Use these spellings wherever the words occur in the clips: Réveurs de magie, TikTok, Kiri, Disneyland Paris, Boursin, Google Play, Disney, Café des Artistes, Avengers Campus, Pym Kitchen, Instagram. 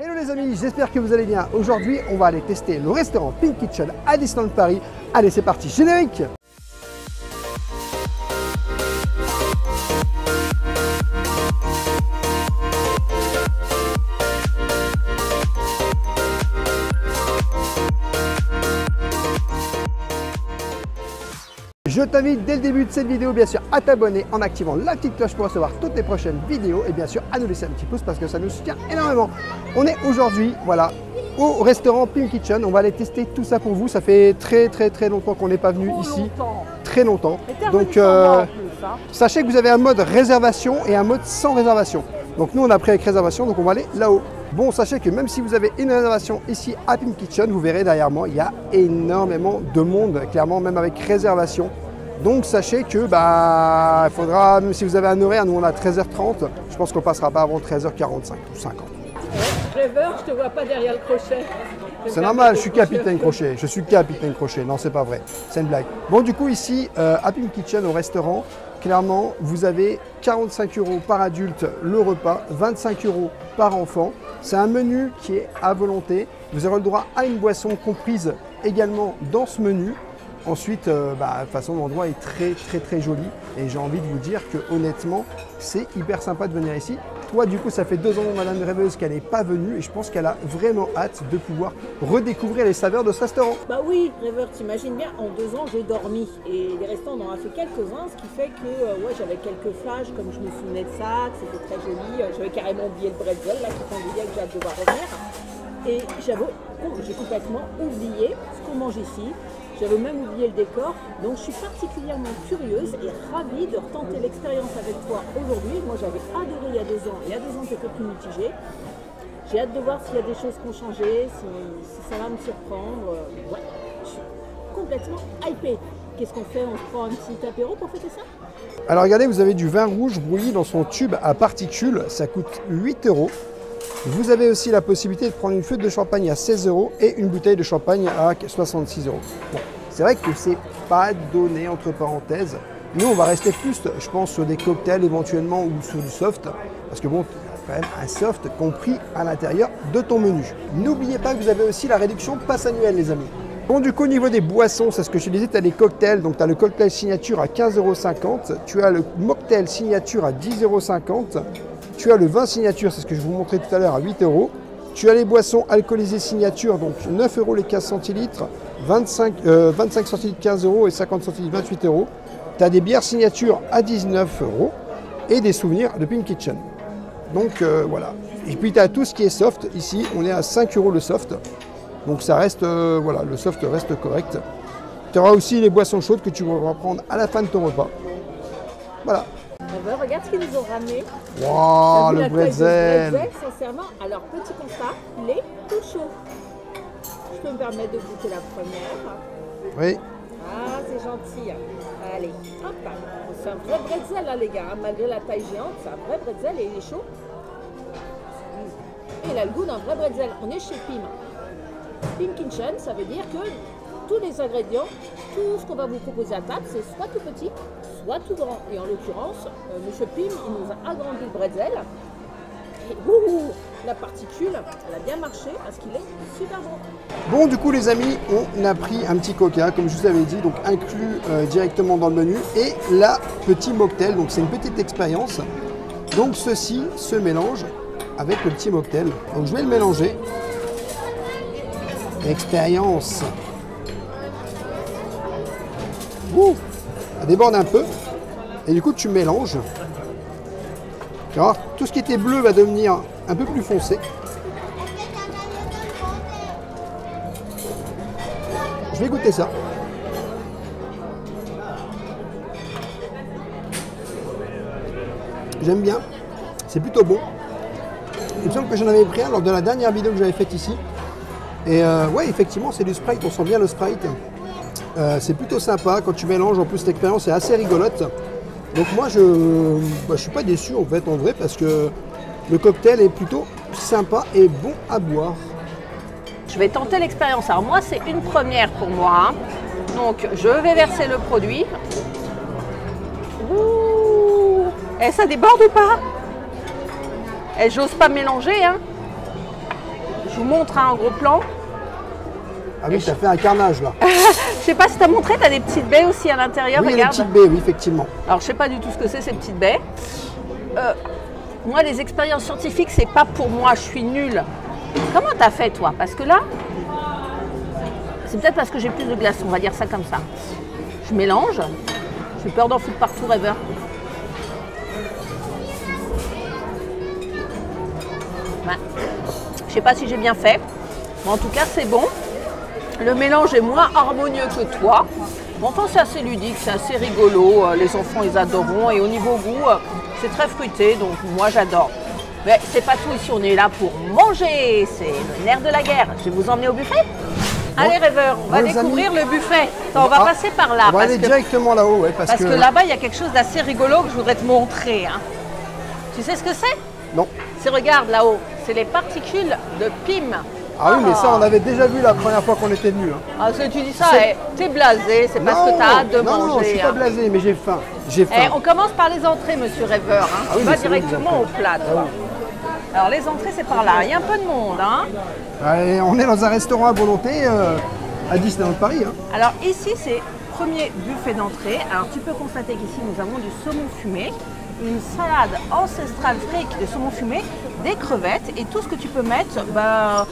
Hello les amis, j'espère que vous allez bien. Aujourd'hui, on va aller tester le restaurant Pym Kitchen à Disneyland Paris. Allez, c'est parti, générique! Je t'invite dès le début de cette vidéo bien sûr à t'abonner en activant la petite cloche pour recevoir toutes les prochaines vidéos et bien sûr à nous laisser un petit pouce parce que ça nous soutient énormément. On est aujourd'hui voilà au restaurant Pym Kitchen, on va aller tester tout ça pour vous. Ça fait très longtemps qu'on n'est pas venu ici, très longtemps. Donc sachez que vous avez un mode réservation et un mode sans réservation. Donc nous on a pris avec réservation, donc on va aller là-haut. Bon, sachez que même si vous avez une réservation ici à Pym Kitchen, vous verrez derrière moi, il y a énormément de monde, clairement, même avec réservation. Donc sachez que il faudra, même si vous avez un horaire, nous on a 13h30, je pense qu'on passera pas avant 13h45 ou 50. Réveurs, je te vois pas derrière le crochet. C'est normal, je suis capitaine crochet. Je suis capitaine crochet. Non, c'est pas vrai. C'est une blague. Bon, du coup, ici, à Pym Kitchen, au restaurant, clairement, vous avez 45 € par adulte le repas, 25 € par enfant. C'est un menu qui est à volonté. Vous aurez le droit à une boisson comprise également dans ce menu. Ensuite, de toute façon, l'endroit est très joli. Et j'ai envie de vous dire que honnêtement, c'est hyper sympa de venir ici. Toi, du coup, ça fait 2 ans, Madame Rêveuse, qu'elle n'est pas venue et je pense qu'elle a vraiment hâte de pouvoir redécouvrir les saveurs de ce restaurant. Bah oui, Rêveur, t'imagines bien, en 2 ans, j'ai dormi. Et les restants, on en a fait quelques-uns, ce qui fait que j'avais quelques flashs, comme je me souvenais de ça, que c'était très joli. J'avais carrément oublié le bretzel, là, qui t'envoyait que j'ai hâte de voir revenir. Et j'avoue, j'ai complètement oublié ce qu'on mange ici. J'avais même oublié le décor, donc je suis particulièrement curieuse et ravie de retenter l'expérience avec toi aujourd'hui. Moi j'avais adoré il y a 2 ans, et il y a 2 ans c'était plus mitigé. J'ai hâte de voir s'il y a des choses qui ont changé, si ça va me surprendre. Ouais, je suis complètement hypée. Qu'est-ce qu'on fait? On se prend un petit apéro pour fêter ça? Alors regardez, vous avez du vin rouge bouilli dans son tube à particules, ça coûte 8 €. Vous avez aussi la possibilité de prendre une flûte de champagne à 16 € et une bouteille de champagne à 66 €. Bon, c'est vrai que c'est pas donné entre parenthèses. Nous, on va rester plus, je pense, sur des cocktails éventuellement ou sur du soft. Parce que bon, il y a quand même un soft compris à l'intérieur de ton menu. N'oubliez pas que vous avez aussi la réduction passe annuelle, les amis. Bon, du coup, au niveau des boissons, c'est ce que je disais, tu as les cocktails. Donc, tu as le cocktail signature à 15,50 €. Tu as le mocktail signature à 10,50 €. Tu as le vin signature, c'est ce que je vous montrais tout à l'heure, à 8 €. Tu as les boissons alcoolisées signature, donc 9 € les 15 centilitres, 25 centilitres 15 € et 50 centilitres 28 €. Tu as des bières signature à 19 € et des souvenirs de Pym Kitchen. Donc voilà. Et puis tu as tout ce qui est soft. Ici, on est à 5 € le soft. Donc ça reste, voilà, le soft reste correct. Tu auras aussi les boissons chaudes que tu vas prendre à la fin de ton repas. Voilà. Regarde ce qu'ils nous ont ramené. Waouh, le bretzel. Sincèrement, alors petit constat, il est tout chaud. Je peux me permettre de goûter la première. Oui. Ah, c'est gentil. Allez, hop. C'est un vrai bretzel, là, les gars. Malgré la taille géante, c'est un vrai bretzel et il est chaud. Et il a le goût d'un vrai bretzel. On est chez Pym. Pym Kitchen, ça veut dire que tous les ingrédients, tout ce qu'on va vous proposer à table, c'est soit tout petit, soit tout grand. Et en l'occurrence, Monsieur Pym, il nous a agrandi le bretzel. Et ouh, la particule, elle a bien marché parce qu'il est super bon. Bon, du coup, les amis, on a pris un petit coca, comme je vous avais dit, donc inclus directement dans le menu. Et la petit mocktail, donc c'est une petite expérience. Donc ceci se mélange avec le petit mocktail. Donc je vais le mélanger. Expérience. Ouh, ça déborde un peu et du coup tu mélanges. Alors, tout ce qui était bleu va devenir un peu plus foncé. Je vais goûter ça. J'aime bien, c'est plutôt bon. Il me semble que j'en avais pris un lors de la dernière vidéo que j'avais faite ici. Et ouais, effectivement, c'est du Sprite, on sent bien le Sprite. C'est plutôt sympa quand tu mélanges, en plus l'expérience est assez rigolote. Donc moi je suis pas déçu en fait en vrai parce que le cocktail est plutôt sympa et bon à boire. Je vais tenter l'expérience, alors moi c'est une première pour moi, hein. Donc je vais verser le produit. Ouh. Et ça déborde ou pas? Et j'ose pas mélanger, hein. vous montre hein, en gros plan. Ah oui, t'as fait un carnage là. Je sais pas si t'as montré, t'as des petites baies aussi à l'intérieur. Oui, regarde. Des petites baies, oui, effectivement. Alors je sais pas du tout ce que c'est ces petites baies. Moi, les expériences scientifiques, c'est pas pour moi, je suis nulle. Comment t'as fait toi? Parce que là, c'est peut-être parce que j'ai plus de glace, on va dire ça comme ça. Je mélange, j'ai peur d'en foutre partout, rêveur. Ouais. Je sais pas si j'ai bien fait, mais en tout cas c'est bon. Le mélange est moins harmonieux que toi. Bon, enfin, c'est assez ludique, c'est assez rigolo. Les enfants, ils adoreront. Et au niveau goût, c'est très fruité. Donc, moi, j'adore. Mais c'est pas tout ici. On est là pour manger. C'est le nerf de la guerre. Je vais vous emmener au buffet. Bon, allez, rêveurs, on va découvrir le buffet. Attends, on va passer par là. On va aller directement là-haut. Ouais, parce que là-bas, il y a quelque chose d'assez rigolo que je voudrais te montrer. Hein. Tu sais ce que c'est? Non. C'est, regarde, là-haut. C'est les particules de Pym. Ah oui, mais ça, on avait déjà vu la première fois qu'on était venus. Hein. Ah, parce que tu dis ça, t'es blasé, c'est parce que t'as hâte de manger. Non, je suis pas blasé, mais j'ai faim. J'ai faim. Eh, on commence par les entrées, monsieur Rêveur. Hein. Ah oui, tu vas directement au plat. Ah oui. Alors, les entrées, c'est par là. Il y a un peu de monde. Hein. Allez, on est dans un restaurant à volonté à Disneyland Paris. Hein. Alors, ici, c'est premier buffet d'entrée. Alors, tu peux constater qu'ici, nous avons du saumon fumé, une salade ancestrale fric de saumon fumé, des crevettes et tout ce que tu peux mettre. Bah,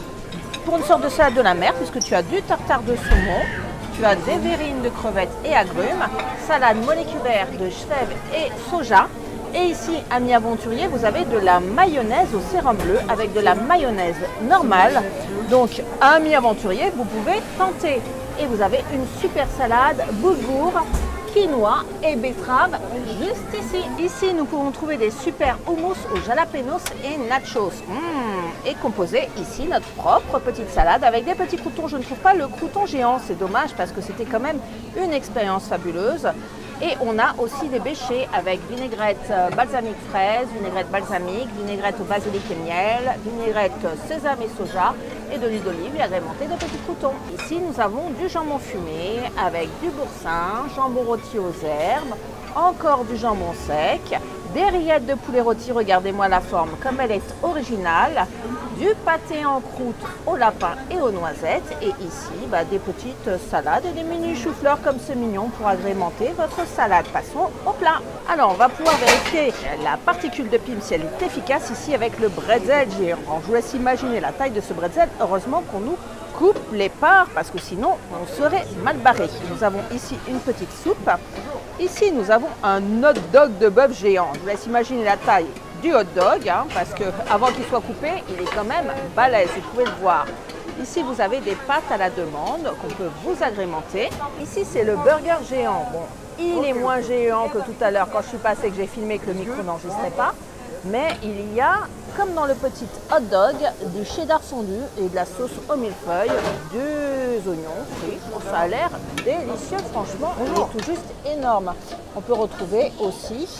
pour une sorte de salade de la mer, puisque tu as du tartare de saumon, tu as des verrines de crevettes et agrumes, salade moléculaire de chèvre et soja. Et ici, amis aventuriers, vous avez de la mayonnaise au sérum bleu avec de la mayonnaise normale. Donc, amis aventuriers, vous pouvez tenter. Et vous avez une super salade boulgour, quinoa et betterave juste ici. Ici, nous pouvons trouver des super hummus aux jalapenos et nachos. Et composer ici notre propre petite salade avec des petits croutons. Je ne trouve pas le crouton géant, c'est dommage parce que c'était quand même une expérience fabuleuse. Et on a aussi des béchés avec vinaigrette balsamique fraise, vinaigrette balsamique, vinaigrette au basilic et miel, vinaigrette sésame et soja et de l'huile d'olive et agrémentée de petits croutons. Ici, nous avons du jambon fumé avec du boursin, jambon rôti aux herbes, encore du jambon sec, des rillettes de poulet rôti, regardez-moi la forme comme elle est originale, du pâté en croûte au lapin et aux noisettes et ici bah, des petites salades et des mini choux-fleurs comme c'est mignon pour agrémenter votre salade. Passons au plat. Alors on va pouvoir vérifier la particule de Pym si elle est efficace ici avec le bretzel géant. Je vous laisse imaginer la taille de ce bretzel, heureusement qu'on nous coupe les parts parce que sinon on serait mal barré. Nous avons ici une petite soupe. Ici, nous avons un hot dog de bœuf géant. Je vous laisse imaginer la taille du hot dog, hein, parce qu'avant qu'il soit coupé, il est quand même balèze, vous pouvez le voir. Ici, vous avez des pâtes à la demande qu'on peut vous agrémenter. Ici, c'est le burger géant. Bon, il est moins géant que tout à l'heure quand je suis passée que j'ai filmé que le micro n'enregistrait pas. Mais il y a, comme dans le petit hot dog, du cheddar fondu et de la sauce au millefeuille, des oignons frits. Ça a l'air délicieux, franchement, il est tout juste énorme. On peut retrouver aussi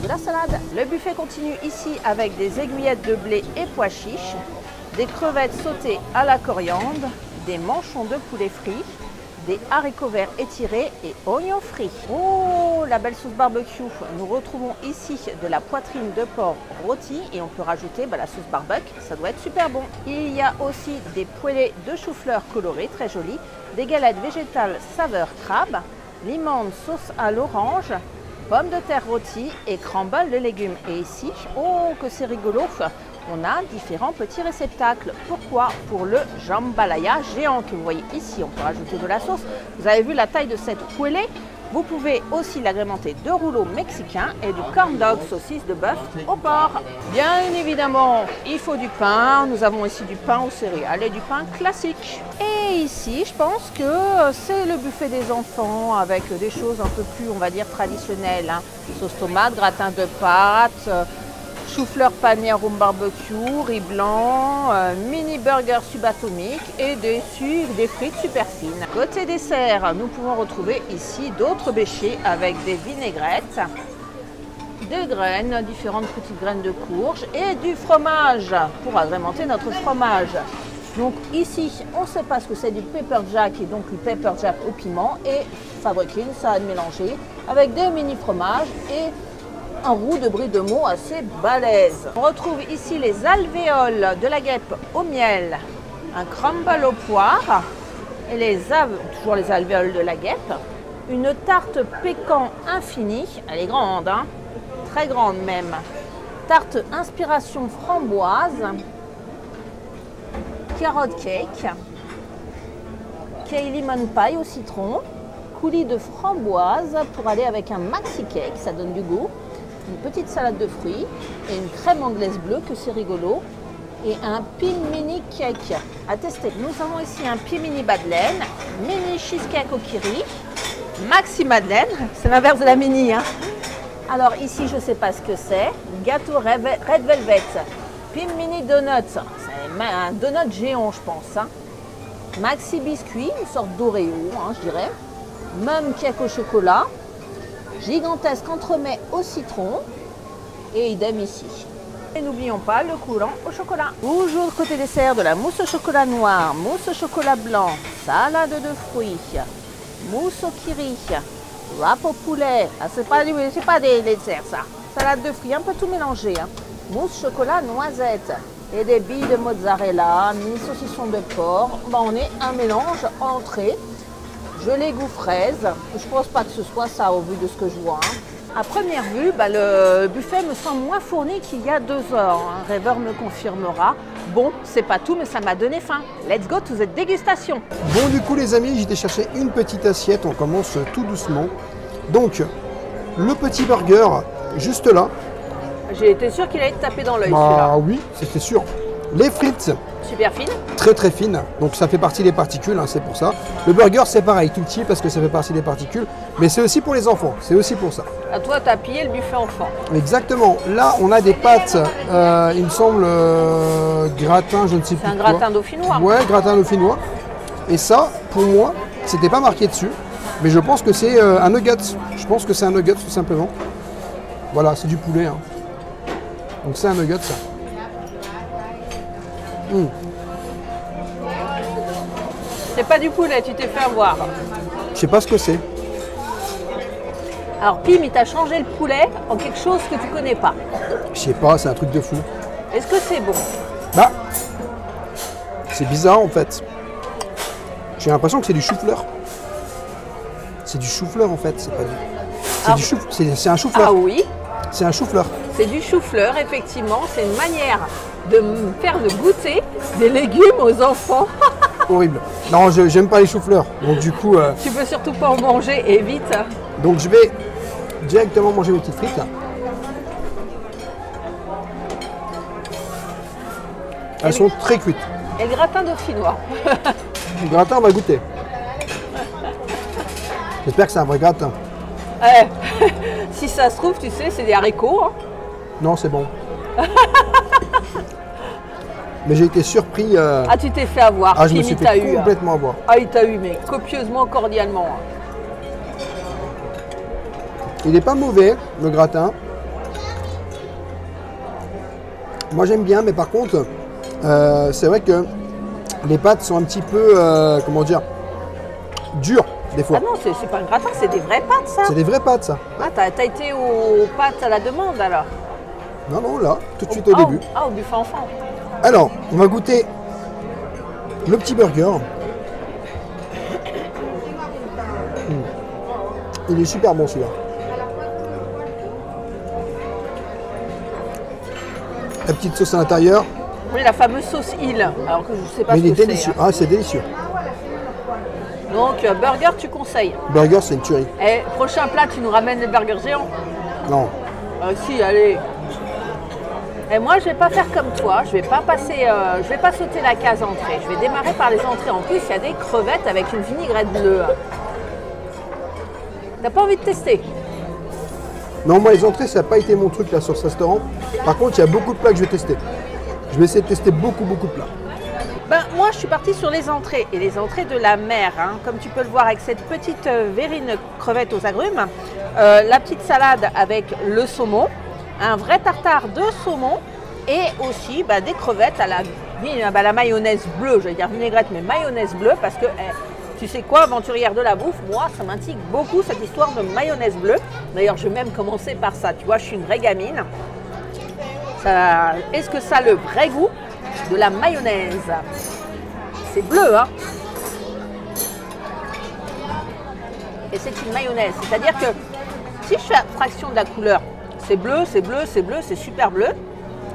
de la salade. Le buffet continue ici avec des aiguillettes de blé et pois chiches, des crevettes sautées à la coriandre, des manchons de poulet frits, des haricots verts étirés et oignons frits. Oh, la belle sauce barbecue. Nous retrouvons ici de la poitrine de porc rôti et on peut rajouter la sauce barbecue, ça doit être super bon. Il y a aussi des poêlées de chou-fleur colorées, très jolies, des galettes végétales saveur crabe, l'immense sauce à l'orange, pommes de terre rôties et crumble de légumes. Et ici, oh que c'est rigolo, on a différents petits réceptacles. Pourquoi? Pour le jambalaya géant que vous voyez ici. On peut rajouter de la sauce. Vous avez vu la taille de cette poêlée. Vous pouvez aussi l'agrémenter de rouleaux mexicains et du corn dog saucisse de bœuf au porc. Bien évidemment, il faut du pain. Nous avons ici du pain aux céréales et du pain classique. Et ici, je pense que c'est le buffet des enfants avec des choses un peu plus, on va dire, traditionnelles. Hein. Sauce tomate, gratin de pâtes, chou-fleur panier au barbecue, riz blanc, mini burger subatomique et des frites super fines. Côté dessert, nous pouvons retrouver ici d'autres béchés avec des vinaigrettes, des graines, différentes petites graines de courge et du fromage pour agrémenter notre fromage. Donc ici, on ne sait pas ce que c'est du pepper jack et donc du pepper jack au piment et fabriquer une salade mélangée avec des mini fromages et un roux de brie de Meaux assez balèze. On retrouve ici les alvéoles de la guêpe au miel, un crumble aux poires et toujours les alvéoles de la guêpe, une tarte pécan infinie, elle est grande, hein, très grande même, tarte inspiration framboise, carotte cake, key lemon pie au citron, coulis de framboise pour aller avec un maxi cake, ça donne du goût, une petite salade de fruits et une crème anglaise bleue que c'est rigolo et un Pym mini cake à tester. Nous avons ici un Pym mini madeleine, mini cheesecake au kiri, maxi madeleine, c'est l'inverse de la mini. Hein. Alors ici je ne sais pas ce que c'est, gâteau red velvet, Pym mini donut, c'est un donut géant je pense, hein. Maxi biscuit, une sorte d'Oreo hein, je dirais, mum cake au chocolat, gigantesque entremets au citron et idem ici. Et n'oublions pas le coulant au chocolat. Toujours côté dessert de la mousse au chocolat noir, mousse au chocolat blanc, salade de fruits, mousse au kiri, wrap au poulet. Ah, c'est pas des desserts ça. Salade de fruits, un peu tout mélangé. Hein. Mousse chocolat noisette et des billes de mozzarella, mini saucisson de porc. Bah, on est un mélange entrée. Gelée goût fraise, je pense pas que ce soit ça au vu de ce que je vois. Hein. À première vue, bah, le buffet me semble moins fourni qu'il y a 2 heures. Hein. Réveur me confirmera. Bon, c'est pas tout, mais ça m'a donné faim. Let's go to cette dégustation. Bon, du coup, les amis, j'ai été chercher une petite assiette. On commence tout doucement. Donc, le petit burger, juste là. J'ai été sûr qu'il allait te taper dans l'œil. Ah oui, c'était sûr. Les frites. Super fine. Très très fine, donc ça fait partie des particules, hein, c'est pour ça. Le burger c'est pareil, tout petit parce que ça fait partie des particules, mais c'est aussi pour les enfants, c'est aussi pour ça. À toi t'as pillé le buffet enfant. Exactement, là on a des pâtes, il me semble gratin, je ne sais plus. C'est un gratin dauphinois. Ouais, gratin dauphinois. Et ça, pour moi, c'était pas marqué dessus, mais je pense que c'est un nugget. Je pense que c'est un nugget tout simplement. Voilà, c'est du poulet. Hein. Donc c'est un nugget ça. Mmh. C'est pas du poulet, tu t'es fait avoir. Je sais pas ce que c'est. Alors Pym, il t'a changé le poulet en quelque chose que tu connais pas. Je sais pas, c'est un truc de fou. Est-ce que c'est bon? Bah, c'est bizarre en fait. J'ai l'impression que c'est du chou-fleur. C'est du chou-fleur en fait, c'est pas du... C'est un chou-fleur. Ah oui? C'est un chou-fleur. C'est du chou-fleur, effectivement. C'est une manière de faire de goûter des légumes aux enfants. Horrible. Non, j'aime pas les chou-fleurs. Donc du coup... Tu peux surtout pas en manger et vite. Donc je vais directement manger mes petites frites. Là. Elles sont très cuites. Et le gratin dauphinois. Le gratin, on va goûter. J'espère que c'est un vrai gratin. Si ça se trouve, tu sais, c'est des haricots. Hein. Non, c'est bon. Mais j'ai été surpris. Ah, tu t'es fait avoir. Ah, je me suis fait complètement avoir. Ah, il t'a eu, mais copieusement, cordialement. Il n'est pas mauvais, le gratin. Moi, j'aime bien, mais par contre, c'est vrai que les pâtes sont un petit peu, comment dire, dures. Des fois. Ah non, c'est pas un gratin, c'est des vraies pâtes ça. C'est des vraies pâtes ça. Ah, t'as été aux pâtes à la demande alors? Non, non, là, tout de suite au début. Ah, au buffet enfant. Alors, on va goûter le petit burger. Mmh. Il est super bon celui-là. La petite sauce à l'intérieur. Oui, la fameuse sauce Hill, alors que je ne sais pas. Mais ce il est délicieux. Hein. Ah, c'est délicieux. Donc, burger, tu conseilles? Burger, c'est une tuerie. Et prochain plat, tu nous ramènes les burgers géants? Non. Si, allez. Et moi, je ne vais pas faire comme toi. Je ne vais pas passer, je vais pas sauter la case entrée. Je vais démarrer par les entrées. En plus, il y a des crevettes avec une vinaigrette bleue. T'as pas envie de tester? Non, moi, les entrées, ça n'a pas été mon truc là sur ce restaurant. Par contre, il y a beaucoup de plats que je vais tester. Je vais essayer de tester beaucoup de plats. Ben, moi, je suis partie sur les entrées, et les entrées de la mer, hein, comme tu peux le voir avec cette petite verrine crevette aux agrumes, la petite salade avec le saumon, un vrai tartare de saumon, et aussi ben, des crevettes à la mayonnaise bleue, j'allais dire vinaigrette, mais mayonnaise bleue, parce que tu sais quoi, aventurière de la bouffe, moi, ça m'intrigue beaucoup cette histoire de mayonnaise bleue. D'ailleurs, je vais même commencer par ça, tu vois, je suis une vraie gamine. Est-ce que ça a le vrai goût de la mayonnaise? C'est bleu, hein. Et c'est une mayonnaise. C'est-à-dire que si je fais abstraction de la couleur, c'est bleu, c'est bleu, c'est bleu, c'est super bleu.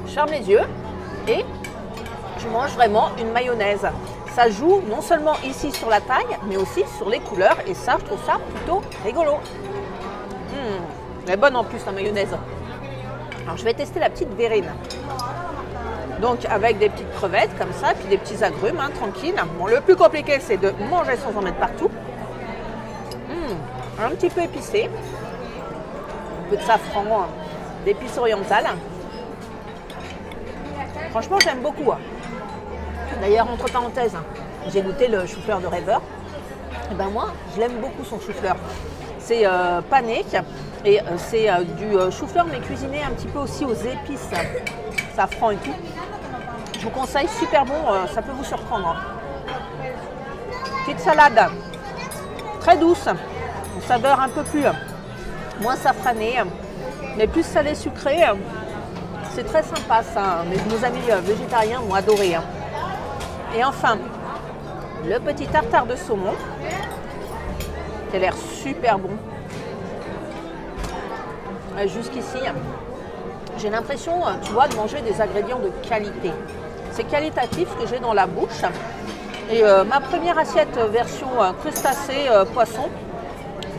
Je ferme les yeux et je mange vraiment une mayonnaise. Ça joue non seulement ici sur la taille, mais aussi sur les couleurs. Et ça, je trouve ça plutôt rigolo. Elle est bonne en plus, la mayonnaise. Alors, je vais tester la petite verrine. Donc, avec des petites crevettes comme ça, puis des petits agrumes, hein, tranquille. Bon, le plus compliqué, c'est de manger sans en mettre partout. Un petit peu épicé. Un peu de safran, hein, d'épices orientales. Franchement, j'aime beaucoup. Hein. D'ailleurs, entre parenthèses, hein, j'ai goûté le chou-fleur de Réveurs. Et ben moi, je l'aime beaucoup, son chou-fleur. C'est pané et c'est du chou-fleur, mais cuisiné un petit peu aussi aux épices, safran et tout. Je vous conseille, super bon, ça peut vous surprendre. Petite salade, très douce, une saveur un peu plus, moins safranée, mais plus salée sucrée. C'est très sympa ça, mais nos amis végétariens m'ont adoré. Et enfin, le petit tartare de saumon, qui a l'air super bon. Jusqu'ici, j'ai l'impression, tu vois, de manger des ingrédients de qualité. C'est qualitatif ce que j'ai dans la bouche. Et ma première assiette version crustacé poisson,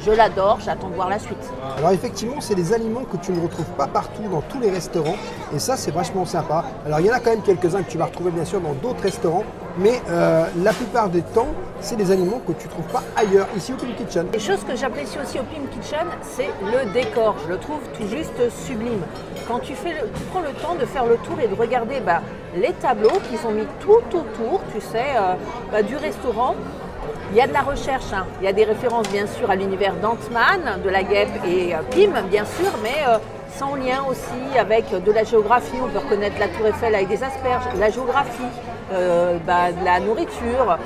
je l'adore, j'attends de voir la suite. Alors effectivement, c'est des aliments que tu ne retrouves pas partout dans tous les restaurants. Et ça, c'est vachement sympa. Alors il y en a quand même quelques-uns que tu vas retrouver bien sûr dans d'autres restaurants. Mais la plupart des temps, c'est des aliments que tu ne trouves pas ailleurs, ici au Pym Kitchen. Les choses que j'apprécie aussi au Pym Kitchen, c'est le décor. Je le trouve tout juste sublime. Quand tu prends le temps de faire le tour et de regarder les tableaux qu'ils ont mis tout autour, tu sais, du restaurant. Il y a de la recherche, hein. Il y a des références bien sûr à l'univers d'Ant-Man, de la guêpe et Pym bien sûr, mais sans lien aussi avec de la géographie. On peut reconnaître la tour Eiffel avec des asperges, la géographie, de la nourriture.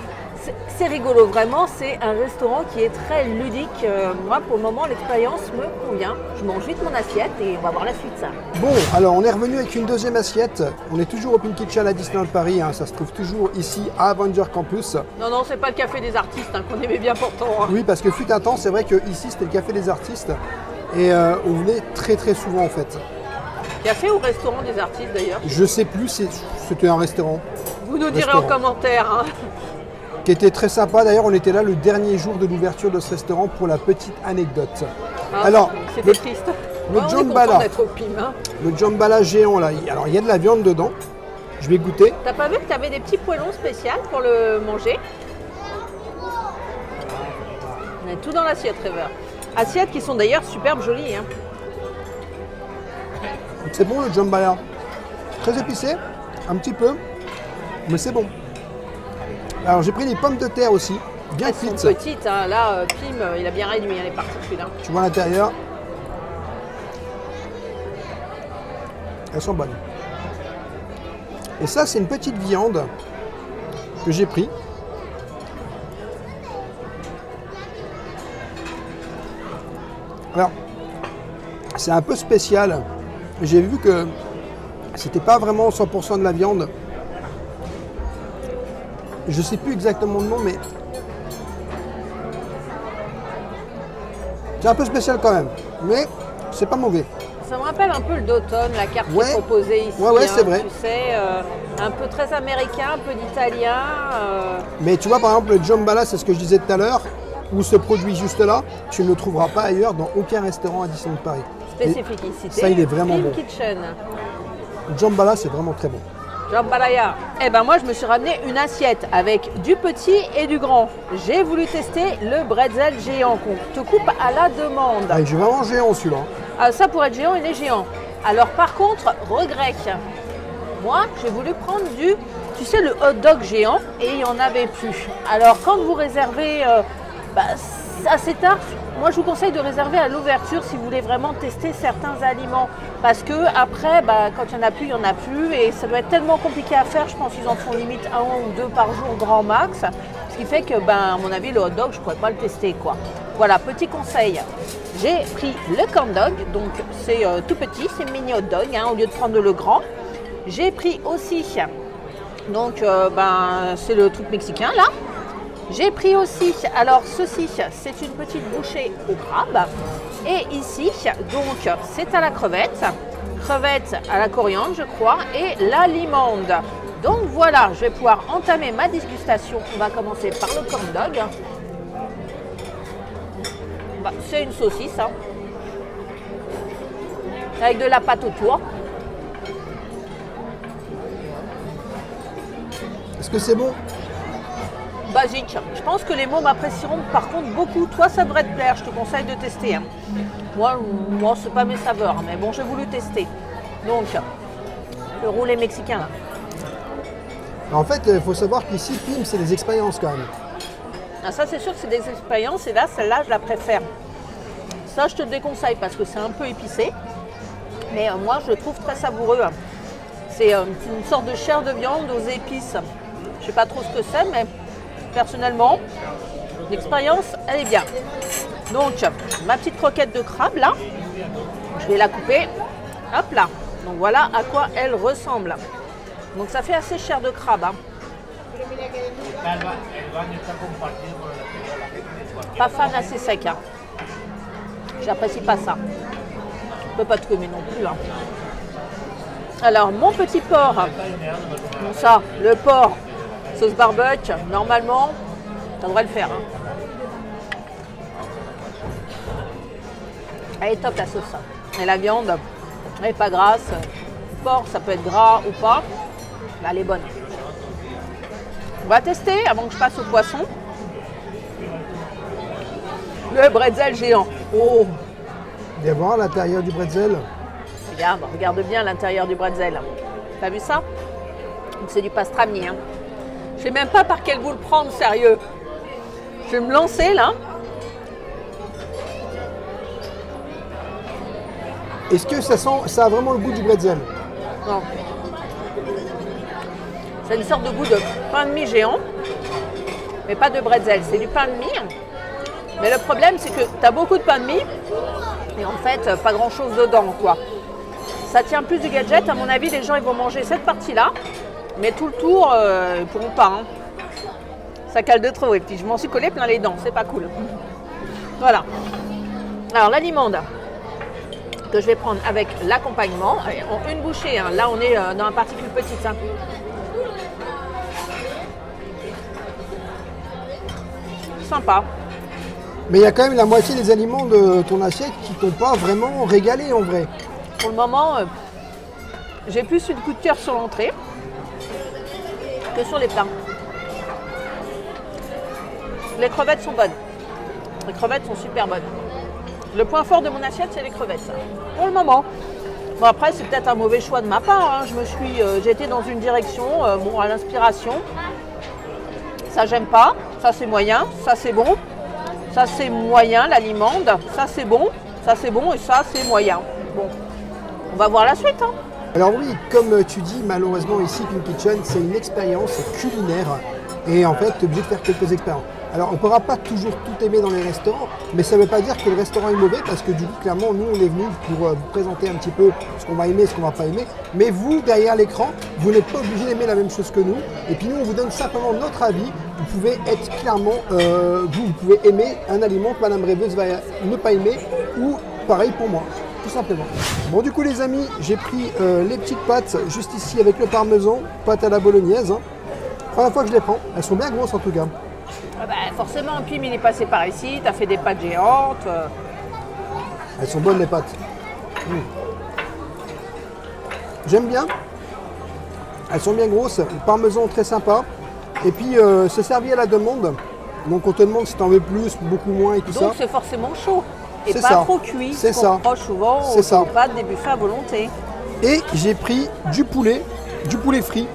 C'est rigolo vraiment, c'est un restaurant qui est très ludique. Moi pour le moment l'expérience me convient. Je mange vite mon assiette et on va voir la suite ça. Bon, alors on est revenu avec une deuxième assiette. On est toujours au Pym Kitchen à Disneyland Paris, hein. Ça se trouve toujours ici à Avengers Campus. Non, c'est pas le Café des Artistes, hein, qu'on aimait bien pourtant. Hein. Oui, parce que fut un temps, c'est vrai que ici c'était le Café des Artistes et on venait très souvent en fait. Café ou restaurant des artistes d'ailleurs? Je sais plus, c'était un restaurant. Vous nous direz en commentaire. Hein. Qui était très sympa. D'ailleurs, on était là le dernier jour de l'ouverture de ce restaurant pour la petite anecdote. Ah, alors, c'était triste. Le jambala, le jambala géant là. Alors, il y a de la viande dedans. Je vais goûter. T'as pas vu que tu avais des petits poêlons spéciaux pour le manger? On a tout dans l'assiette, Réveurs. Assiettes qui sont d'ailleurs superbes, jolies. Hein. C'est bon le jambala. Très épicé, un petit peu, mais c'est bon. Alors j'ai pris des pommes de terre aussi, bien petites. Elles sont petites, hein. Là Pym, il a bien réduit les particules. Hein. Tu vois l'intérieur. Elles sont bonnes. Et ça c'est une petite viande que j'ai pris. Alors c'est un peu spécial. J'ai vu que c'était pas vraiment 100% de la viande. Je sais plus exactement le nom, mais c'est un peu spécial quand même. Mais c'est pas mauvais. Ça me rappelle un peu le d'automne, la carte qui est proposée ici. Ouais, hein, c'est vrai. Tu sais, un peu très américain, un peu d'italien. Mais tu vois, par exemple, le jambala, c'est ce que je disais tout à l'heure, où ce produit juste là, tu ne le trouveras pas ailleurs dans aucun restaurant à Disneyland Paris. Spécifique ici. Ça, il est vraiment bon. Kitchen. Le jambala, c'est vraiment très bon. Jambalaya. Eh ben moi je me suis ramené une assiette avec du petit et du grand. J'ai voulu tester le bretzel géant qu'on te coupe à la demande. Ah, il est vraiment géant celui-là. Ah, ça pour être géant, il est géant. Alors par contre, regret. Moi j'ai voulu prendre du, tu sais, le hot dog géant et il n'y en avait plus. Alors quand vous réservez assez tard, moi je vous conseille de réserver à l'ouverture si vous voulez vraiment tester certains aliments. Parce que après, quand il n'y en a plus, il n'y en a plus. Et ça doit être tellement compliqué à faire, je pense qu'ils en font limite 1 ou 2 par jour grand max. Ce qui fait que, à mon avis, le hot dog, je ne pourrais pas le tester. Quoi. Voilà, petit conseil. J'ai pris le corn dog, donc c'est tout petit, c'est mini hot dog, hein, au lieu de prendre le grand. J'ai pris aussi Donc c'est le truc mexicain là. J'ai pris aussi, alors ceci, c'est une petite bouchée au crabe. Et ici, donc c'est à la crevette, crevette à la coriandre je crois, et la limande. Donc voilà, je vais pouvoir entamer ma dégustation. On va commencer par le corn dog. Bah, c'est une saucisse, hein, avec de la pâte autour. Est-ce que c'est bon? Basique. Je pense que les mots m'apprécieront par contre beaucoup. Toi, ça devrait te plaire. Je te conseille de tester. Hein. Moi, c'est pas mes saveurs, mais bon, j'ai voulu tester. Donc, le roulé mexicain là. En fait, il faut savoir qu'ici, Pym, c'est des expériences quand même. Ah, ça, c'est sûr que c'est des expériences. Et là, celle-là, je la préfère. Ça, je te le déconseille parce que c'est un peu épicé. Mais moi, je le trouve très savoureux. C'est une sorte de chair de viande aux épices. Je sais pas trop ce que c'est, mais personnellement, l'expérience, elle est bien. Donc, ma petite croquette de crabe, là, je vais la couper. Hop là. Donc, voilà à quoi elle ressemble. Donc ça fait assez cher de crabe. Hein. Pas fan assez sec. Hein. J'apprécie pas ça. On peut pas te commettre non plus. Hein. Alors mon petit porc. Bon, ça, le porc sauce barbecue, normalement, ça devrait le faire. Hein. Elle est top la sauce. Et la viande, elle n'est pas grasse. Porc, ça peut être gras ou pas. Bah, elle est bonne. On va tester avant que je passe au poisson. Le bretzel géant. Oh. Viens voir l'intérieur du bretzel. Regarde, regarde bien l'intérieur du bretzel. T'as vu ça? C'est du pastrami. Hein. Je sais même pas par quel goût le prendre, sérieux. Je vais me lancer là. Est-ce que ça sent, ça a vraiment le goût du bretzel? Non. C'est une sorte de goût de pain de mie géant, mais pas de bretzel. C'est du pain de mie. Mais le problème, c'est que tu as beaucoup de pain de mie et en fait, pas grand-chose dedans, quoi. Ça tient plus du gadget. À mon avis, les gens ils vont manger cette partie-là, mais tout le tour, ils ne pourront pas. Hein. Ça cale de trop. Et puis, je m'en suis collé plein les dents. C'est pas cool. Voilà. Alors, la limande que je vais prendre avec l'accompagnement. Une bouchée. Hein. Là, on est dans la particule petite. Hein. Sympa. Mais il y a quand même la moitié des aliments de ton assiette qui t'ont pas vraiment régalé en vrai. Pour le moment, j'ai plus eu de coup de cœur sur l'entrée que sur les plats. Les crevettes sont bonnes. Les crevettes sont super bonnes. Le point fort de mon assiette, c'est les crevettes. Ça. Pour le moment. Bon après, c'est peut-être un mauvais choix de ma part. Hein. J'étais dans une direction, à l'inspiration. Ça, j'aime pas. Ça, c'est moyen. Ça, c'est bon. Ça, c'est moyen, la limande. Ça, c'est bon. Ça, c'est bon. Et ça, c'est moyen. Bon, on va voir la suite. Hein. Alors oui, comme tu dis, malheureusement, ici, Pym Kitchen, c'est une expérience culinaire. Et en fait, tu es obligé de faire quelques expériences. Alors, on ne pourra pas toujours tout aimer dans les restaurants, mais ça ne veut pas dire que le restaurant est mauvais, parce que du coup, clairement, nous, on est venus pour vous présenter un petit peu ce qu'on va aimer, ce qu'on va pas aimer. Mais vous, derrière l'écran, vous n'êtes pas obligé d'aimer la même chose que nous. Et puis nous, on vous donne simplement notre avis. Vous pouvez être clairement, vous pouvez aimer un aliment que Madame Réveuse va ne pas aimer, ou pareil pour moi. Tout simplement. Bon du coup les amis, j'ai pris les petites pâtes juste ici avec le parmesan, pâte à la bolognaise. Hein. Première fois que je les prends, elles sont bien grosses en tout cas. Ah bah, forcément, Pym il est passé par ici, t'as fait des pâtes géantes. Elles sont bonnes les pâtes. Mmh. J'aime bien. Elles sont bien grosses, le parmesan très sympa. Et puis c'est servi à la demande. Donc on te demande si t'en veux plus, beaucoup moins et tout ça. Donc c'est forcément chaud. Et pas ça. Trop cuit, c'est ça. Reproche souvent aux pâtes des buffets à volonté. Et j'ai pris du poulet frit.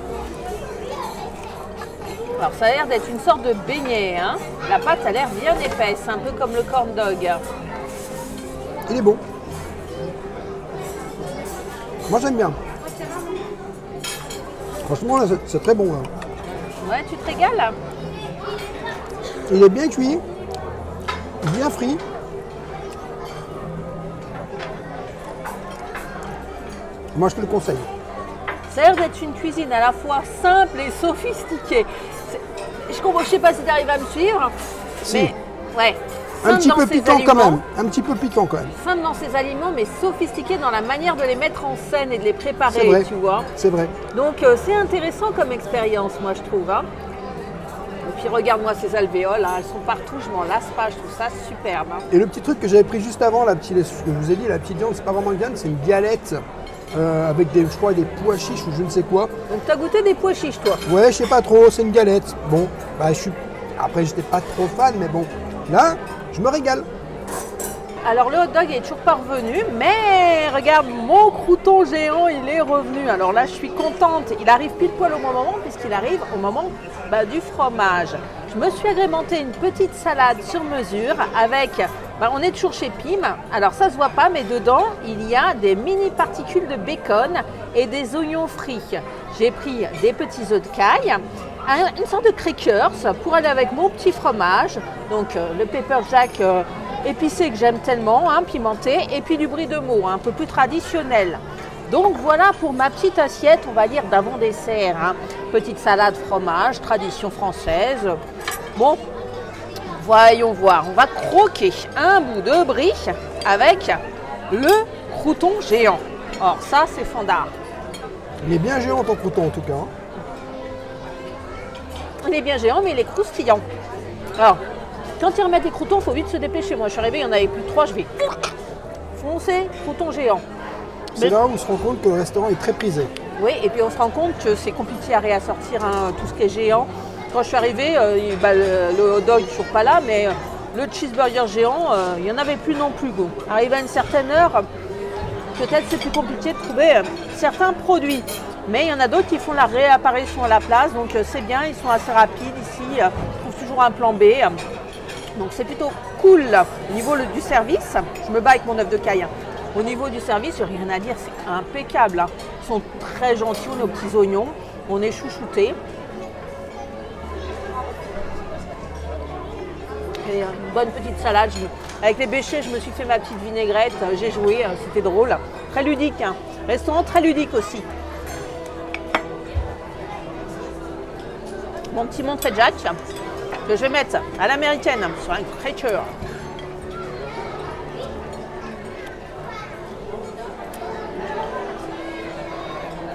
Alors ça a l'air d'être une sorte de beignet, hein. La pâte a l'air bien épaisse, un peu comme le corn dog. Il est bon. Moi j'aime bien. Franchement là c'est très bon. Là. Ouais, tu te régales. Il est bien cuit, bien frit. Moi, je te le conseille. Ça a l'air d'être une cuisine à la fois simple et sophistiquée. Je sais pas si tu arrives à me suivre, si. Mais ouais. Un petit peu piquant quand même. Un petit peu piquant quand même. Simple dans ses aliments, mais sophistiqué dans la manière de les mettre en scène et de les préparer, vrai. Tu vois. C'est vrai. Donc c'est intéressant comme expérience, moi je trouve. Hein. Et puis regarde-moi ces alvéoles, hein, elles sont partout, je m'en lasse pas, je trouve ça superbe. Hein. Et le petit truc que j'avais pris juste avant, la petite, ce que je vous ai dit, la petite viande, c'est pas vraiment une viande, c'est une galette. Avec des, je crois, des pois chiches ou je ne sais quoi. Donc t'as goûté des pois chiches toi? Ouais, je sais pas trop, c'est une galette. Bon, bah je suis... Après j'étais pas trop fan, mais bon, là, je me régale. Alors le hot dog est toujours pas revenu, mais regarde, mon crouton géant, il est revenu. Alors là, je suis contente, il arrive pile poil au bon moment, puisqu'il arrive au moment du fromage. Je me suis agrémenté une petite salade sur mesure avec... Bah, on est toujours chez Pym, alors ça se voit pas, mais dedans il y a des mini particules de bacon et des oignons frits. J'ai pris des petits œufs de caille, une sorte de crackers pour aller avec mon petit fromage, donc le pepper jack épicé que j'aime tellement, hein, pimenté, et puis du brie de Meaux, hein, un peu plus traditionnel. Donc voilà pour ma petite assiette, on va dire d'avant-dessert, hein. Petite salade fromage, tradition française. Bon. Voyons voir, on va croquer un bout de brie avec le crouton géant. Or ça, c'est fandard. Il est bien géant ton crouton en tout cas. Hein. Il est bien géant, mais il est croustillant. Alors, quand ils remettent les croutons, il faut vite se dépêcher. Moi, je suis arrivée, il y en avait plus de 3, je vais foncer crouton géant. C'est là où on se rend compte que le restaurant est très prisé. Oui, et puis on se rend compte que c'est compliqué à réassortir, hein, tout ce qui est géant. Quand je suis arrivée, le hot dog n'est toujours pas là, mais le cheeseburger géant, il n'y en avait plus non plus. Arrivé à une certaine heure, peut-être c'est plus compliqué de trouver certains produits. Mais il y en a d'autres qui font la réapparition à la place, donc c'est bien, ils sont assez rapides ici, ils trouvent toujours un plan B. Donc c'est plutôt cool. Au niveau du service, je me bats avec mon œuf de caille. Au niveau du service, il n'y a rien à dire, c'est impeccable. Ils sont très gentils, on est aux petits oignons, on est chouchoutés. Et une bonne petite salade. Avec les béchets, je me suis fait ma petite vinaigrette, j'ai joué, c'était drôle. Très ludique, hein. Restaurant très ludique aussi. Mon petit montré jack que je vais mettre à l'américaine sur un cracker.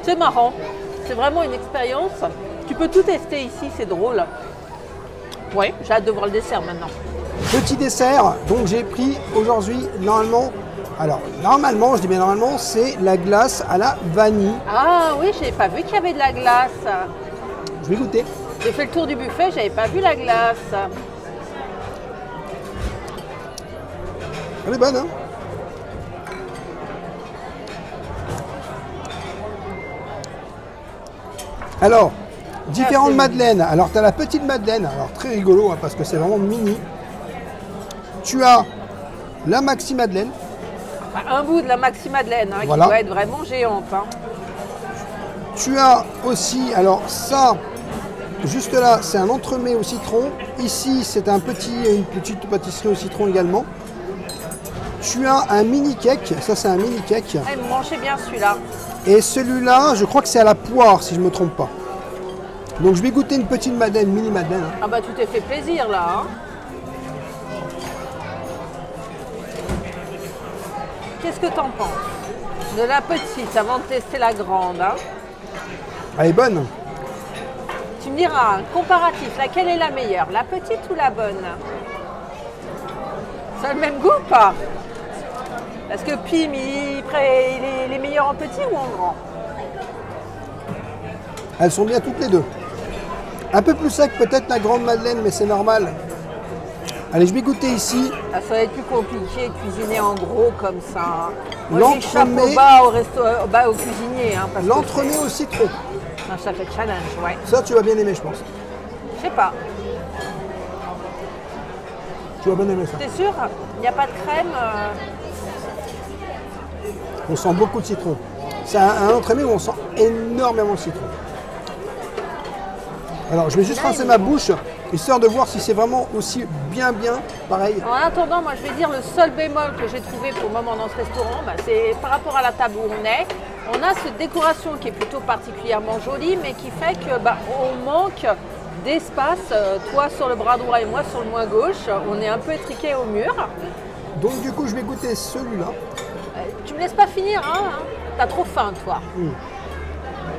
C'est marrant, c'est vraiment une expérience. Tu peux tout tester ici, c'est drôle. Oui, j'ai hâte de voir le dessert maintenant. Petit dessert, donc j'ai pris aujourd'hui, normalement, alors normalement, je dis bien normalement, c'est la glace à la vanille. Ah oui, je n'avais pas vu qu'il y avait de la glace. Je vais goûter. J'ai fait le tour du buffet, je n'avais pas vu la glace. Elle est bonne, hein? Alors... Différentes madeleines. Alors, tu as la petite madeleine, alors très rigolo, hein, parce que c'est vraiment mini. Tu as la maxi madeleine. Enfin, un bout de la maxi madeleine, hein, voilà. Qui doit être vraiment géante. Hein. Tu as aussi, alors ça, juste là, c'est un entremets au citron. Ici, c'est une petite pâtisserie au citron également. Tu as un mini cake, ça c'est un mini cake. Ah, il me mangeait bien celui-là. Et celui-là, je crois que c'est à la poire, si je ne me trompe pas. Donc je vais goûter une petite madeleine, mini madeleine. Ah bah tu t'es fait plaisir là. Hein, qu'est-ce que t'en penses de la petite avant de tester la grande, hein? Elle est bonne. Tu me diras, hein, comparatif, laquelle est la meilleure, la petite ou la bonne? Ça a le même goût ou pas? Parce que Pym, il est meilleur en petit ou en grand? Elles sont bien toutes les deux. Un peu plus sec peut-être la grande madeleine, mais c'est normal. Allez, je vais goûter ici. Ça va être plus compliqué de cuisiner en gros comme ça. Moi, j'échappe bas au cuisinier. Hein, l'entremets au citron. Non, ça fait challenge, ouais. Ça, tu vas bien aimer, je pense. Je sais pas. Tu vas bien aimer ça. T'es sûr? Il n'y a pas de crème. On sent beaucoup de citron. C'est un entremets où on sent énormément de citron. Alors, je vais juste rincer ma bouche, histoire de voir si c'est vraiment aussi bien pareil. En attendant, moi, je vais dire le seul bémol que j'ai trouvé pour le moment dans ce restaurant, bah, c'est par rapport à la table où on est. on a cette décoration qui est plutôt particulièrement jolie, mais qui fait que on manque d'espace. Toi sur le bras droit et moi sur le bras gauche, on est un peu étriqué au mur. Donc du coup, je vais goûter celui-là. Tu me laisses pas finir, hein? T'as trop faim, toi.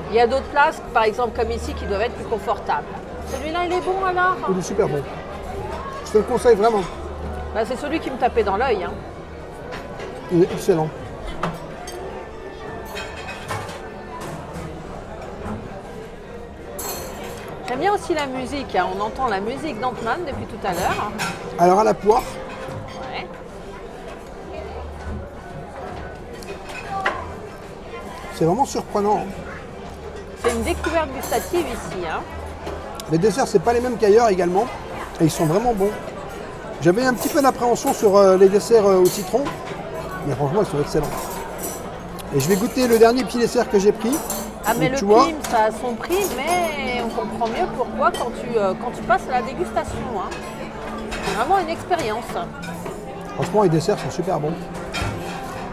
Il y a d'autres places, par exemple comme ici, qui doivent être plus confortables. Celui-là, il est bon alors? Il est super bon. Je te le conseille vraiment. Bah, c'est celui qui me tapait dans l'œil. Hein. Il est excellent. J'aime bien aussi la musique. Hein. On entend la musique d'Ant-Man depuis tout à l'heure. Alors à la poire. Ouais. C'est vraiment surprenant. C'est une découverte gustative ici. Hein. Les desserts, c'est pas les mêmes qu'ailleurs également. Et ils sont vraiment bons. J'avais un petit peu d'appréhension sur les desserts au citron. Mais franchement, ils sont excellents. Et je vais goûter le dernier petit dessert que j'ai pris. Ah, mais donc, le Pym, ça a son prix, mais on comprend mieux pourquoi quand tu passes à la dégustation. Hein. C'est vraiment une expérience. Franchement, les desserts sont super bons.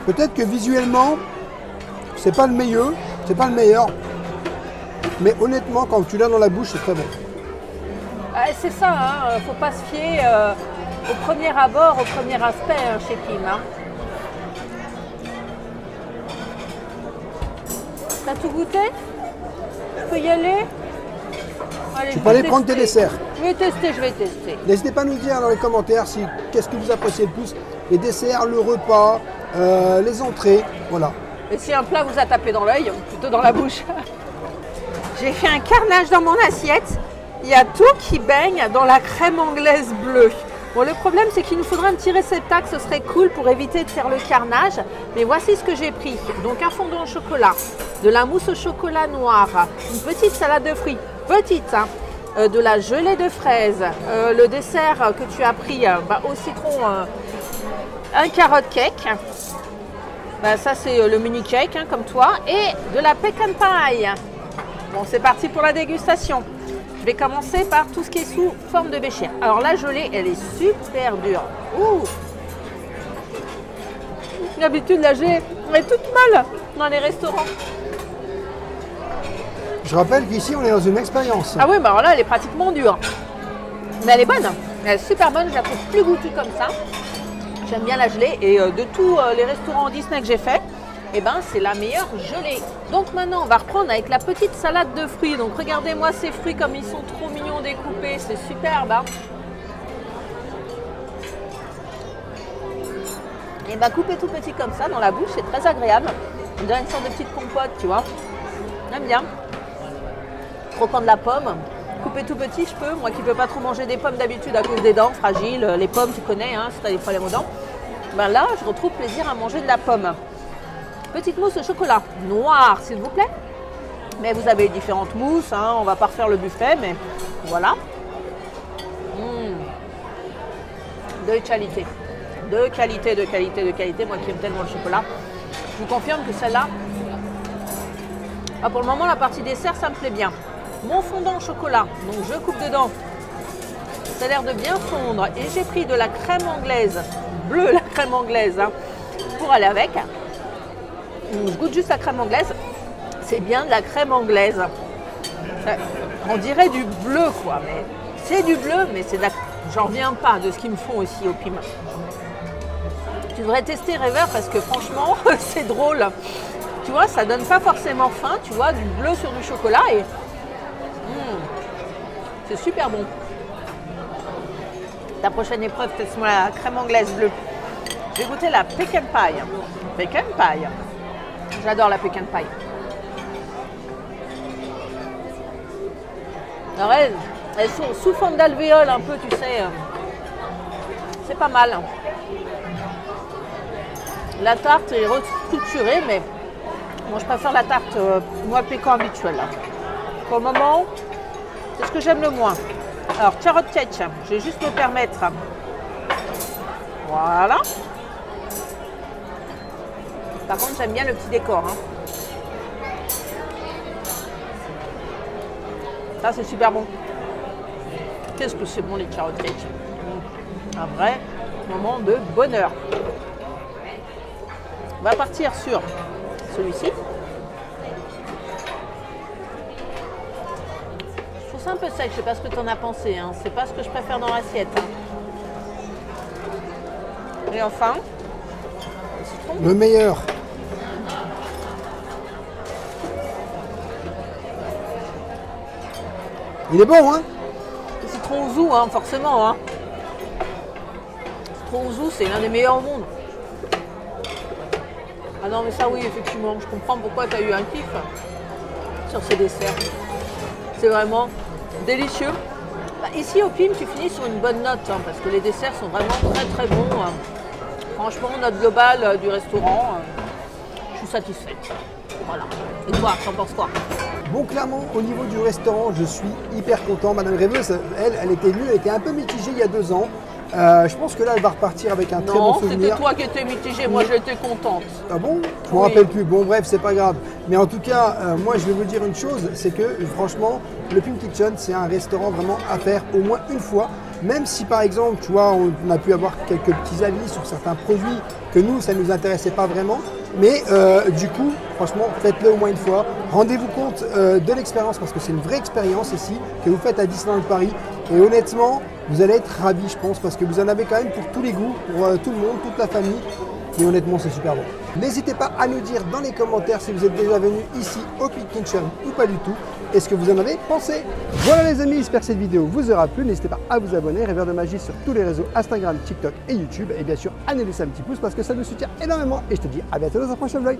Peut-être que visuellement, c'est pas le meilleur, mais honnêtement, quand tu l'as dans la bouche, c'est très bon. C'est ça, il ne faut pas se fier au premier abord, au premier aspect chez Pym. Hein. T'as tout goûté? Je peux y aller? Allez, tu peux aller prendre tes desserts. Je vais tester, N'hésitez pas à nous dire dans les commentaires qu'est-ce que vous appréciez le plus. Les desserts, le repas, les entrées, voilà. Et si un plat vous a tapé dans l'œil, plutôt dans la bouche. J'ai fait un carnage dans mon assiette. Il y a tout qui baigne dans la crème anglaise bleue. Bon, le problème, c'est qu'il nous faudrait un petit réceptacle, ce serait cool pour éviter de faire le carnage. Mais voici ce que j'ai pris. Donc un fondant au chocolat, de la mousse au chocolat noir, une petite salade de fruits, petite, hein, de la gelée de fraises, le dessert que tu as pris au citron, un carotte cake. Ça, c'est le mini cake, hein, comme toi. Et de la pecan pie. Bon, c'est parti pour la dégustation. Je vais commencer par tout ce qui est sous forme de béchir. Alors la gelée, elle est super dure. Ouh! D'habitude, la gelée est toute molle dans les restaurants. Je rappelle qu'ici, on est dans une expérience. Ah oui, bah alors là, elle est pratiquement dure. Mais elle est bonne. Elle est super bonne. Je la trouve plus goûtue comme ça. J'aime bien la gelée. Et de tous les restaurants Disney que j'ai fait, eh ben, c'est la meilleure gelée. Donc maintenant, on va reprendre avec la petite salade de fruits. Donc regardez-moi ces fruits comme ils sont trop mignons découpés. C'est superbe. Hein, et bien, couper tout petit comme ça dans la bouche, c'est très agréable. On dirait une sorte de petite compote, tu vois. J'aime bien. Croquant de la pomme. Couper tout petit, je peux. Moi qui ne peux pas trop manger des pommes d'habitude à cause des dents fragiles. Les pommes, tu connais, hein, si tu as des problèmes aux dents. Ben là, je retrouve plaisir à manger de la pomme. Petite mousse au chocolat noir, s'il vous plaît. Mais vous avez différentes mousses, hein. On ne va pas refaire le buffet, mais voilà. De qualité. De qualité. Moi qui aime tellement le chocolat, je vous confirme que celle-là... Ah, pour le moment, la partie dessert, ça me plaît bien. Mon fondant au chocolat, donc je coupe dedans. Ça a l'air de bien fondre. Et j'ai pris de la crème anglaise, bleue, la crème anglaise, hein, pour aller avec. Je goûte juste la crème anglaise. C'est bien de la crème anglaise. On dirait du bleu, quoi. Mais c'est du bleu, mais c'est de la... J'en reviens pas de ce qu'ils me font aussi au Pym. Tu devrais tester Réveurs parce que franchement, c'est drôle. Tu vois, ça donne pas forcément faim. Tu vois, du bleu sur du chocolat et... c'est super bon. Ta prochaine épreuve, teste-moi la crème anglaise bleue. J'ai goûté la pecan pie. J'adore la pecan pie. Alors elles sont sous forme d'alvéole un peu, tu sais. C'est pas mal. La tarte est restructurée, mais bon, je préfère la tarte noix pécan habituelle. Pour le moment, c'est ce que j'aime le moins. Alors, carotte cake, je vais juste me permettre. Voilà. Par contre, j'aime bien le petit décor. Hein. Ça, c'est super bon. Qu'est-ce que c'est bon, les carottes cake. Un vrai moment de bonheur. On va partir sur celui-ci. peu sec, je sais pas ce que tu en as pensé, hein. C'est pas ce que je préfère dans l'assiette. Hein. Et enfin, le meilleur. Il est bon, hein? Le citron ouzou, hein, forcément. Hein. Le citron ouzou, c'est l'un des meilleurs au monde. Ah non, mais ça, oui, effectivement, je comprends pourquoi tu as eu un kiff sur ces desserts. C'est vraiment délicieux. Bah, ici, au Pym, tu finis sur une bonne note, hein, parce que les desserts sont vraiment très, très bons. Hein. Franchement, note globale du restaurant, je suis satisfaite. Voilà. Et toi, t'en penses quoi? Bon, clairement, au niveau du restaurant, je suis hyper content. Madame Réveuse, elle était venue, elle était un peu mitigée il y a 2 ans. Je pense que là, elle va repartir avec un très bon souvenir. Non, c'était toi qui étais mitigée, moi j'étais contente. Ah bon? Je m'en rappelle plus. Bon, bref, c'est pas grave. Mais en tout cas, moi, je vais vous dire une chose, c'est que franchement, le Pym Kitchen, c'est un restaurant vraiment à faire au moins une fois. Même si, par exemple, tu vois, on a pu avoir quelques petits avis sur certains produits que nous, ça ne nous intéressait pas vraiment. Mais du coup, franchement, faites-le au moins une fois. Rendez-vous compte de l'expérience, parce que c'est une vraie expérience ici que vous faites à Disneyland Paris. Et honnêtement, vous allez être ravis, je pense, parce que vous en avez quand même pour tous les goûts, pour tout le monde, toute la famille. Et honnêtement, c'est super bon. N'hésitez pas à nous dire dans les commentaires si vous êtes déjà venu ici au Pym Kitchen ou pas du tout. Et ce que vous en avez pensé. Voilà les amis, j'espère que cette vidéo vous aura plu. N'hésitez pas à vous abonner. Réveurs de magie sur tous les réseaux Instagram, TikTok et YouTube. Et bien sûr, à nous laisser un petit pouce parce que ça nous soutient énormément. Et je te dis à bientôt dans un prochain vlog.